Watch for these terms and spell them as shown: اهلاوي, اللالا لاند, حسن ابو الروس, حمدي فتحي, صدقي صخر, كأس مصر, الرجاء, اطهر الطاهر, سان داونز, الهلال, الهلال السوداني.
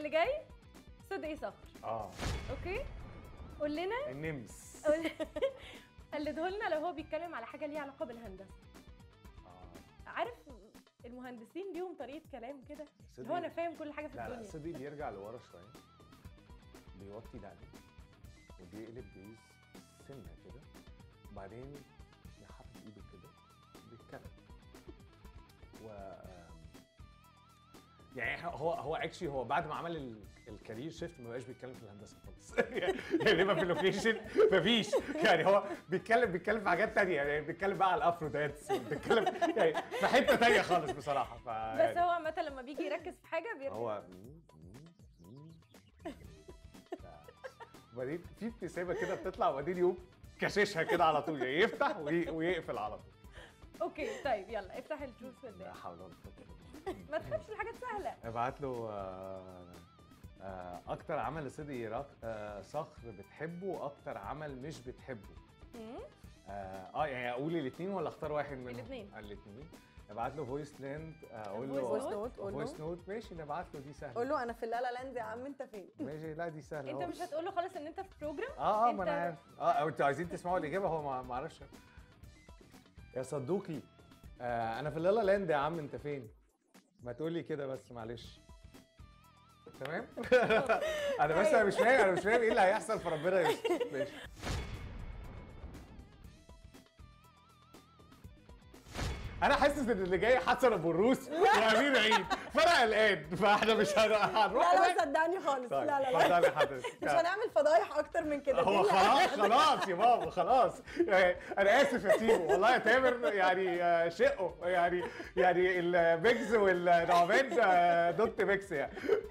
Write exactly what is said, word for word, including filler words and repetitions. اللي جاي صدقي صخر. اه اوكي، قول لنا النمس قلدهولنا لو هو بيتكلم على حاجه ليها علاقه بالهندسه. اه عارف المهندسين ليهم طريقه كلام كده، هو انا فاهم كل حاجه في لا الدنيا. لا صدقي بيرجع لورا شويه، بيوطي دقنه وبيقلب بيز سنه كده، وبعدين يحط ايده كده بيتكلم و يعني هو هو اكشلي هو بعد ما عمل الكارير شيفت ما بقاش بيتكلم في الهندسه خالص يعني ما في اللوكيشن مفيش، يعني هو بيتكلم بيتكلم في حاجات ثانيه، يعني بيتكلم بقى على الافرو دانس، بيتكلم يعني في حته ثانيه خالص بصراحه. ف بس هو مثلا لما بيجي يركز في حاجه بيركز هو وبعدين في ابتسامه كده بتطلع وبعدين يقوم كششها كده على طول، يفتح ويقفل على طول. اوكي طيب يلا افتح الجوز ولا لا حول ولا قوه. ما تخافش الحاجات سهله. ابعت له اكتر عمل صدقي صخر بتحبه واكتر عمل مش بتحبه. اه يعني اقول الاثنين ولا اختار واحد منهم؟ الاثنين الاثنين. ابعت له فويس لاند، اقول له فويس نوت. فويس نوت ماشي، نبعت له دي سهله. قول له انا في اللالا لاند يا عم انت فين؟ ماشي لا دي سهله. انت مش هتقول له خالص ان انت في بروجرام؟ اه اه ما انا عارف. اه او انتوا عايزين تسمعوا الاجابه، هو ما عرفش. يا صدوقي آه انا في اللالا لاند يا عم انت فين؟ ما تقولي كده بس معلش. تمام؟ انا بس انا مش فاهم انا مش فاهم ايه اللي هيحصل، فربنا يستر. ماشي. انا حاسس ان اللي جاي حسن ابو الروس وامير عيد، فانا قلقان، فاحنا مش هنروح. لا لا صدقني خالص. لا لا لا اتفضلي حضرتك، مش هنعمل فضايح اكتر من كده. هو خلاص خلاص يا بابا خلاص، يعني انا اسف يا تيمو والله يا تامر، يعني شقه يعني يعني البيكس والنعمان دوت بيكس يعني.